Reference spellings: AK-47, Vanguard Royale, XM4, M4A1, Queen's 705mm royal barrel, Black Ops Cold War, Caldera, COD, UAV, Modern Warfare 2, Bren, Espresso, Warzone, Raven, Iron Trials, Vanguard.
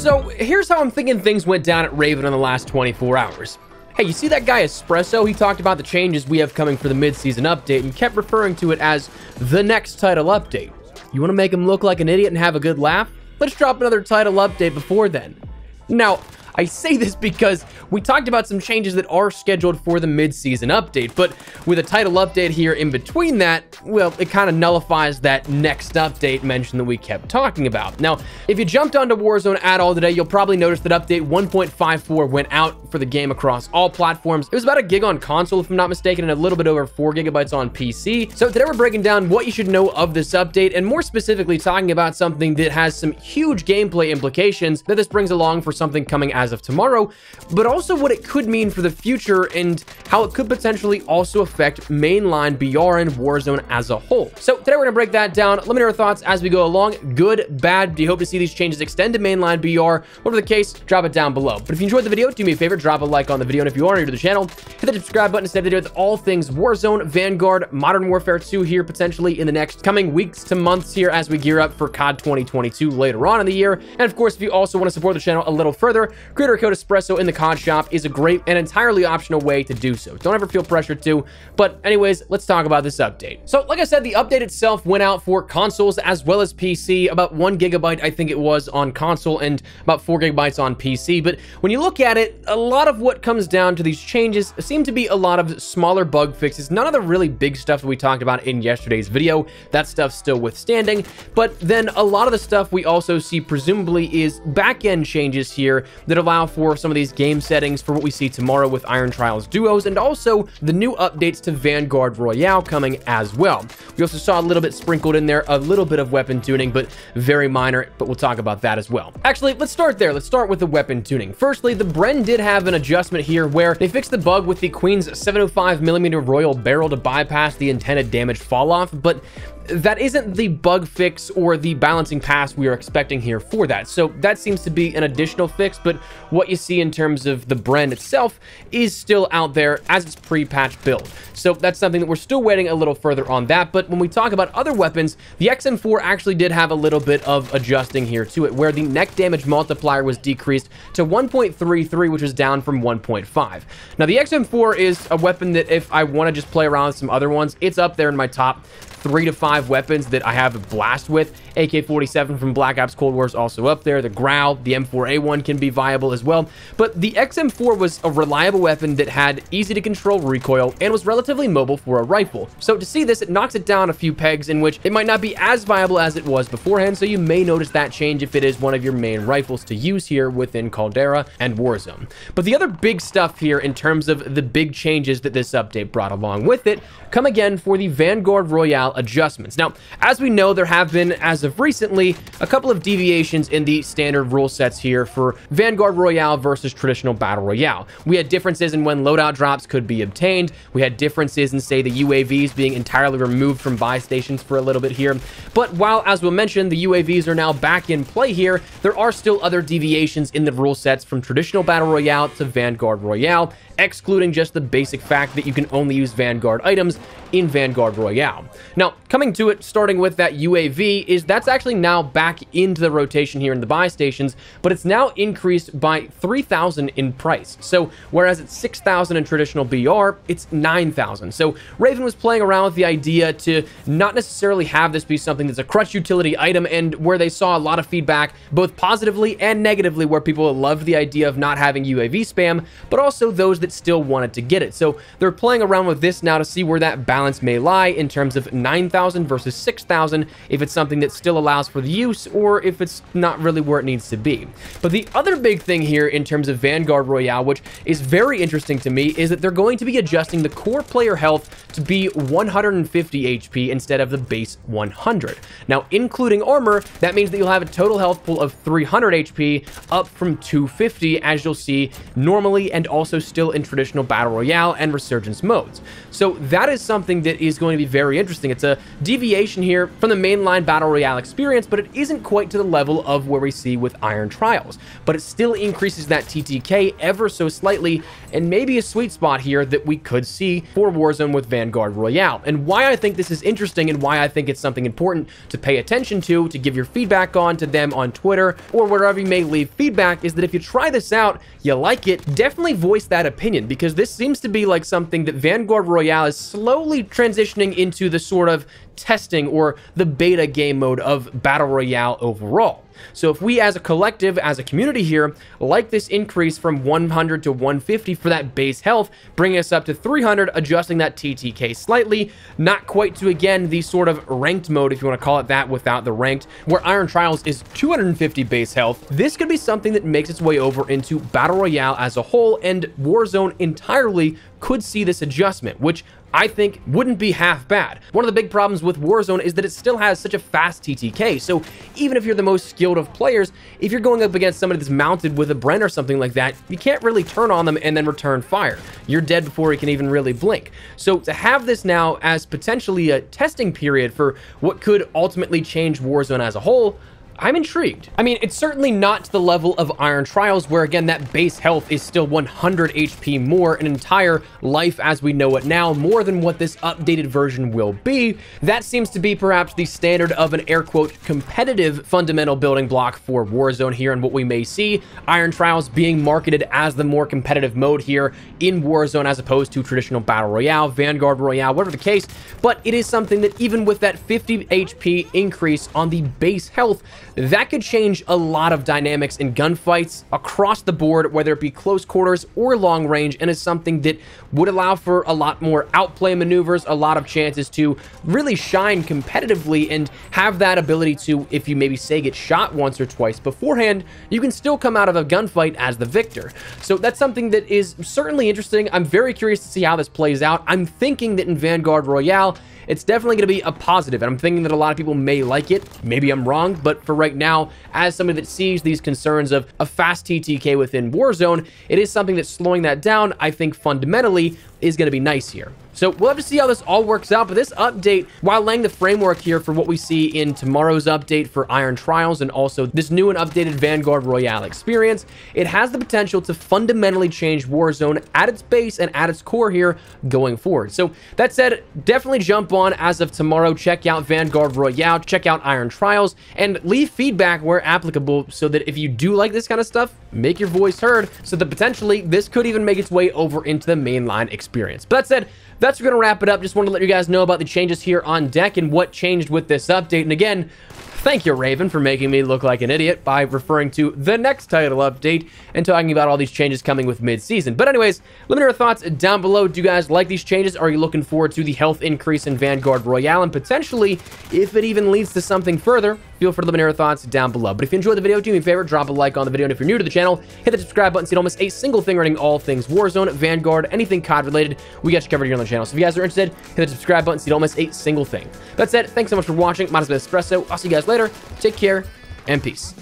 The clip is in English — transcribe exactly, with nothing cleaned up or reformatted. So here's how I'm thinking things went down at Raven in the last twenty-four hours. Hey, you see that guy Espresso? He talked about the changes we have coming for the mid-season update and kept referring to it as the next title update. You want to make him look like an idiot and have a good laugh? Let's drop another title update before then. Now, I say this because we talked about some changes that are scheduled for the mid-season update, but with a title update here in between that, well, it kind of nullifies that next update mention that we kept talking about. Now, if you jumped onto Warzone at all today, you'll probably notice that update one point five four went out for the game across all platforms. It was about a gig on console, if I'm not mistaken, and a little bit over four gigabytes on P C. So today we're breaking down what you should know of this update, and more specifically talking about something that has some huge gameplay implications that this brings along for something coming out as of tomorrow, but also what it could mean for the future and how it could potentially also affect mainline B R and Warzone as a whole. So today we're gonna break that down. Let me know your thoughts as we go along. Good, bad, do you hope to see these changes extend to mainline B R? Whatever the case, drop it down below. But if you enjoyed the video, do me a favor, drop a like on the video. And if you are new to the channel, hit the subscribe button to stay updated with all things Warzone, Vanguard, Modern Warfare two here potentially in the next coming weeks to months here as we gear up for C O D twenty twenty-two later on in the year. And of course, if you also wanna support the channel a little further, creator code Espresso in the C O D shop is a great and entirely optional way to do so. Don't ever feel pressured to. But anyways, let's talk about this update. So like I said, the update itself went out for consoles as well as P C, about one gigabyte, I think it was on console and about four gigabytes on P C. But when you look at it, a lot of what comes down to these changes seem to be a lot of smaller bug fixes. None of the really big stuff that we talked about in yesterday's video, that stuff's still withstanding. But then a lot of the stuff we also see presumably is back-end changes here that allow for some of these game settings for what we see tomorrow with Iron Trials Duos, and also the new updates to Vanguard Royale coming as well. We also saw a little bit sprinkled in there, a little bit of weapon tuning, but very minor, but we'll talk about that as well. Actually, let's start there. Let's start with the weapon tuning. Firstly, the Bren did have an adjustment here where they fixed the bug with the Queen's seven oh five millimeter royal barrel to bypass the intended damage falloff, but that isn't the bug fix or the balancing pass we are expecting here for that. So that seems to be an additional fix, but what you see in terms of the Bren itself is still out there as its pre-patch build. So that's something that we're still waiting a little further on that. But when we talk about other weapons, the X M four actually did have a little bit of adjusting here to it, where the neck damage multiplier was decreased to one point three three, which was down from one point five. Now the X M four is a weapon that if I want to just play around with some other ones, it's up there in my top three to five weapons that I have a blast with. A K forty-seven from Black Ops Cold War is also up there. The Growl, the M four A one can be viable as well. But the X M four was a reliable weapon that had easy to control recoil and was relatively mobile for a rifle. So to see this, it knocks it down a few pegs, in which it might not be as viable as it was beforehand. So you may notice that change if it is one of your main rifles to use here within Caldera and Warzone. But the other big stuff here in terms of the big changes that this update brought along with it come again for the Vanguard Royale adjustments. Now, as we know, there have been, as As of recently, a couple of deviations in the standard rule sets here for Vanguard Royale versus traditional Battle Royale. We had differences in when loadout drops could be obtained. We had differences in, say, the U A Vs being entirely removed from buy stations for a little bit here. But while, as we'll mention, the U A Vs are now back in play here, there are still other deviations in the rule sets from traditional Battle Royale to Vanguard Royale, excluding just the basic fact that you can only use Vanguard items in Vanguard Royale. Now, coming to it, starting with that U A V, is that's actually now back into the rotation here in the buy stations, but it's now increased by three thousand in price. So whereas it's six thousand in traditional B R, it's nine thousand. So Raven was playing around with the idea to not necessarily have this be something that's a crutch utility item, and where they saw a lot of feedback, both positively and negatively, where people loved the idea of not having U A V spam, but also those that still wanted to get it. So they're playing around with this now to see where that balance may lie in terms of nine thousand versus six thousand, if it's something that's still allows for the use or if it's not really where it needs to be. But the other big thing here in terms of Vanguard Royale, which is very interesting to me, is that they're going to be adjusting the core player health to be one hundred fifty H P instead of the base one hundred. Now, including armor, that means that you'll have a total health pool of three hundred H P, up from two hundred fifty, as you'll see normally, and also still in than traditional Battle Royale and Resurgence modes. So that is something that is going to be very interesting. It's a deviation here from the mainline Battle Royale experience, but it isn't quite to the level of where we see with Iron Trials. But it still increases that T T K ever so slightly, and maybe a sweet spot here that we could see for Warzone with Vanguard Royale. And why I think this is interesting and why I think it's something important to pay attention to, to give your feedback on to them on Twitter or wherever you may leave feedback, is that if you try this out, you like it, definitely voice that opinion, because this seems to be like something that Vanguard Royale is slowly transitioning into the sort of testing or the beta game mode of Battle Royale overall. So if we as a collective, as a community here, like this increase from one hundred to one fifty for that base health, bringing us up to three hundred, adjusting that T T K slightly, not quite to, again, the sort of ranked mode, if you want to call it that, without the ranked, where Iron Trials is two hundred fifty base health. This could be something that makes its way over into Battle Royale as a whole, and Warzone entirely could see this adjustment, which I think wouldn't be half bad. One of the big problems with Warzone is that it still has such a fast T T K, so even if you're the most skilled of players, if you're going up against somebody that's mounted with a Bren or something like that, you can't really turn on them and then return fire. You're dead before you can even really blink. So to have this now as potentially a testing period for what could ultimately change Warzone as a whole, I'm intrigued. I mean, it's certainly not to the level of Iron Trials, where again, that base health is still one hundred H P more, an entire life as we know it now, more than what this updated version will be. That seems to be perhaps the standard of an air quote competitive fundamental building block for Warzone here, and what we may see Iron Trials being marketed as the more competitive mode here in Warzone, as opposed to traditional Battle Royale, Vanguard Royale, whatever the case. But it is something that even with that fifty H P increase on the base health, that could change a lot of dynamics in gunfights across the board, whether it be close quarters or long range, and is something that would allow for a lot more outplay maneuvers, a lot of chances to really shine competitively and have that ability to, if you maybe say get shot once or twice beforehand, you can still come out of a gunfight as the victor. So that's something that is certainly interesting. I'm very curious to see how this plays out. I'm thinking that in Vanguard Royale, it's definitely going to be a positive, and I'm thinking that a lot of people may like it. Maybe I'm wrong, but for right now, as somebody that sees these concerns of a fast T T K within Warzone, it is something that's slowing that down, I think, fundamentally is going to be nice here. So we'll have to see how this all works out, but this update, while laying the framework here for what we see in tomorrow's update for Iron Trials and also this new and updated Vanguard Royale experience, it has the potential to fundamentally change Warzone at its base and at its core here going forward. So that said, definitely jump on as of tomorrow, check out Vanguard Royale, check out Iron Trials, and leave feedback where applicable, so that if you do like this kind of stuff, make your voice heard, so that potentially this could even make its way over into the mainline experience. But that said, that's going to wrap it up. Just wanted to let you guys know about the changes here on deck and what changed with this update. And again, thank you, Raven, for making me look like an idiot by referring to the next title update and talking about all these changes coming with mid-season. But anyways, let me know your thoughts down below. Do you guys like these changes? Are you looking forward to the health increase in Vanguard Royale? And potentially, if it even leads to something further, feel free to let me know your thoughts down below. But if you enjoyed the video, do me a favor, drop a like on the video. And if you're new to the channel, hit the subscribe button so you don't miss a single thing running all things Warzone, Vanguard, anything C O D related. We got you covered here on the channel. So if you guys are interested, hit the subscribe button so you don't miss a single thing. That's it. Thanks so much for watching. My name is Espresso. I'll see you guys later. Take care and peace.